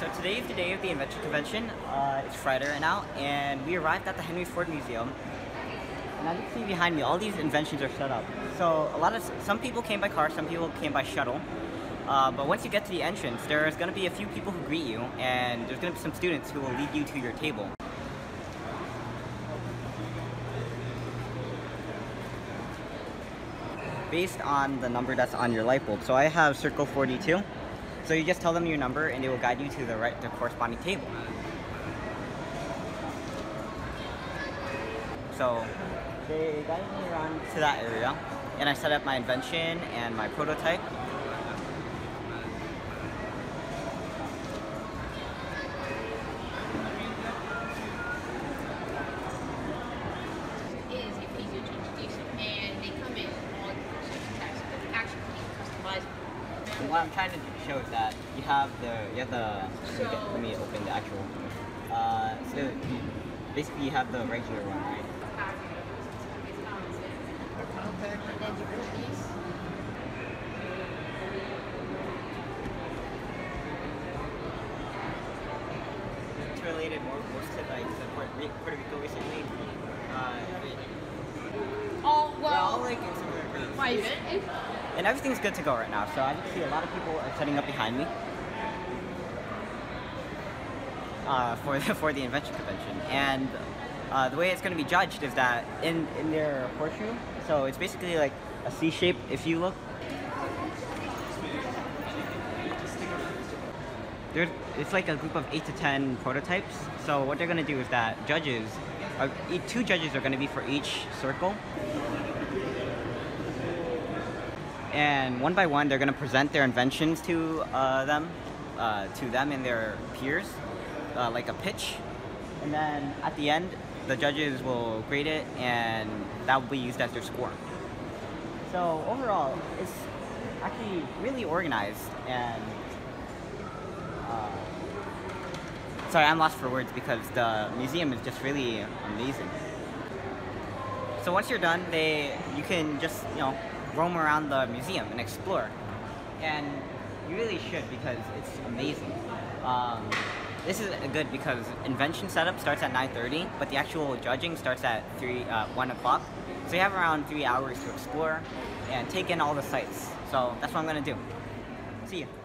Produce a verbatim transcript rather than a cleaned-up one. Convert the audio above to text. So today is the day of the inventor convention. Uh, it's Friday right now, and we arrived at the Henry Ford Museum. And as you can see behind me, all these inventions are set up. So a lot of some people came by car, some people came by shuttle. Uh, but once you get to the entrance, there's going to be a few people who greet you, and there's going to be some students who will lead you to your table. Based on the number that's on your light bulb. So I have circle forty-two. So you just tell them your number and they will guide you to the right, the corresponding table. So they guided me around to that area and I set up my invention and my prototype. What I'm trying to show is that you have the, you have the, so, let me open the actual, uh, so basically you have the regular one, right? It's related more to like the Puerto Rico recently. Uh, oh, well, well like, my event? And everything's good to go right now, so I can see a lot of people are setting up behind me uh, for the for the invention convention. And uh, the way it's going to be judged is that in in their horseshoe, so it's basically like a C shape. If you look, there's it's like a group of eight to ten prototypes. So what they're going to do is that judges, are, two judges are going to be for each circle. And one by one, they're going to present their inventions to uh, them, uh, to them and their peers, uh, like a pitch. And then at the end, the judges will grade it, and that will be used as their score. So overall, it's actually really organized. And uh, sorry, I'm lost for words because the museum is just really amazing. So once you're done, they you can just you know. roam around the museum and explore, and you really should because it's amazing. Um, this is good because invention setup starts at nine thirty, but the actual judging starts at three, uh, one o'clock. So you have around three hours to explore and take in all the sights. So that's what I'm gonna do. See you.